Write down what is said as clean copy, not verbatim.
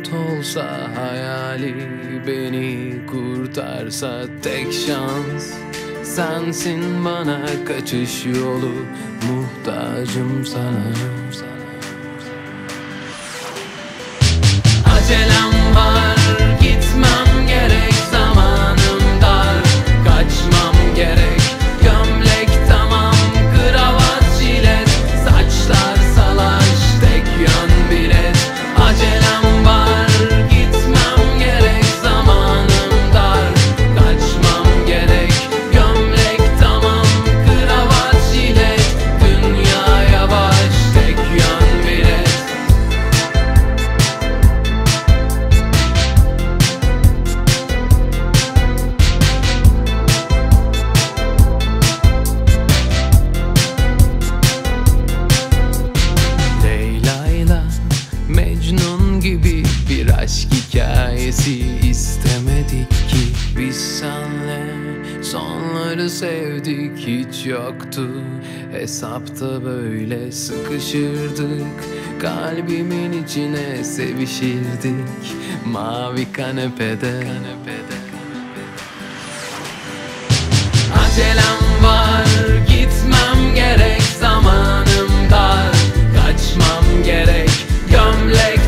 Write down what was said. umut olsa, hayali beni kurtarsa, tek şans sensin, bana kaçış yolu, muhtacım sana. Acelem var, gitmem gerek, zamanım dar, kaçmam gerek. İstemedik ki biz senle, sonları sevdik, hiç yoktu hesapta, böyle sıkışırdık, kalbimin içine sevişirdik, mavi kanepede. Acelem var, gitmem gerek, zamanım dar, kaçmam gerek, gömlek.